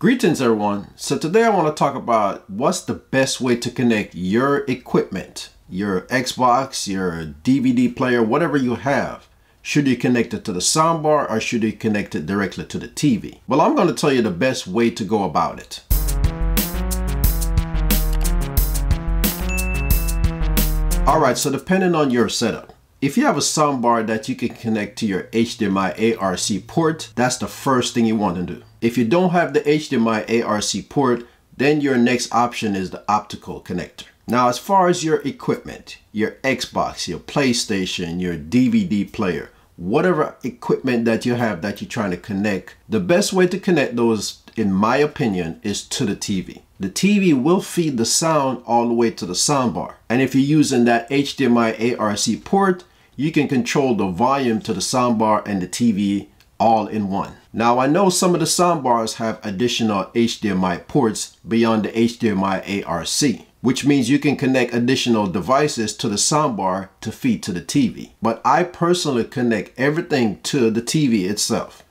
Greetings everyone. So today I want to talk about what's the best way to connect your equipment, your Xbox, your DVD player, whatever you have. Should you connect it to the soundbar or should you connect it directly to the TV? Well, I'm going to tell you the best way to go about it. Alright, so depending on your setup. If you have a soundbar that you can connect to your HDMI ARC port, that's the first thing you want to do. If you don't have the HDMI ARC port, then your next option is the optical connector. Now, as far as your equipment, your Xbox, your PlayStation, your DVD player, whatever equipment that you have that you're trying to connect, the best way to connect those, in my opinion, is to the TV. The TV will feed the sound all the way to the soundbar. And if you're using that HDMI ARC port, you can control the volume to the soundbar and the TV all in one. Now I know some of the soundbars have additional HDMI ports beyond the HDMI ARC, which means you can connect additional devices to the soundbar to feed to the TV. But I personally connect everything to the TV itself.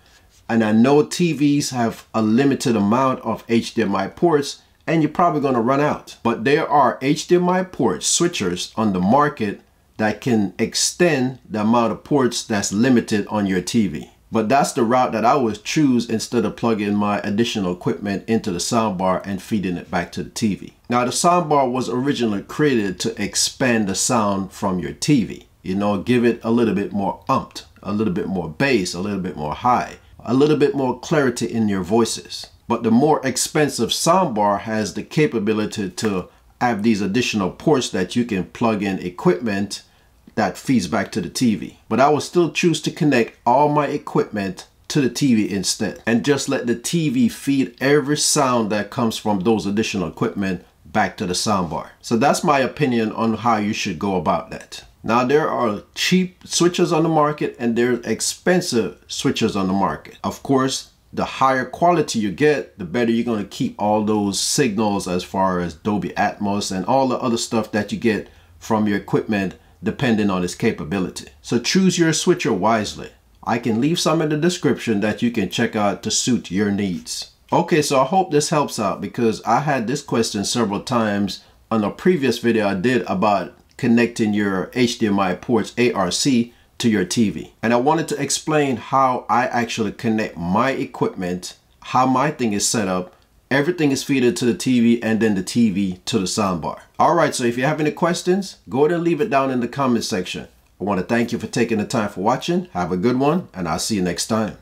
And I know TVs have a limited amount of HDMI ports and you're probably gonna run out. But there are HDMI port switchers on the market that can extend the amount of ports that's limited on your TV. But that's the route that I would choose instead of plugging my additional equipment into the soundbar and feeding it back to the TV. Now the soundbar was originally created to expand the sound from your TV. You know, give it a little bit more oomph, a little bit more bass, a little bit more high, a little bit more clarity in your voices. But the more expensive soundbar has the capability to have these additional ports that you can plug in equipment that feeds back to the TV. But I will still choose to connect all my equipment to the TV instead and just let the TV feed every sound that comes from those additional equipment back to the soundbar. So that's my opinion on how you should go about that. Now there are cheap switchers on the market and there are expensive switchers on the market. Of course, the higher quality you get, the better you're going to keep all those signals as far as Dolby Atmos and all the other stuff that you get from your equipment depending on its capability. So choose your switcher wisely. I can leave some in the description that you can check out to suit your needs. Okay, so I hope this helps out because I had this question several times on a previous video I did about connecting your HDMI ports ARC to your TV. And I wanted to explain how I actually connect my equipment, how my thing is set up. Everything is fed to the TV and then the TV to the soundbar. All right, so if you have any questions, go ahead and leave it down in the comment section. I want to thank you for taking the time for watching. Have a good one, and I'll see you next time.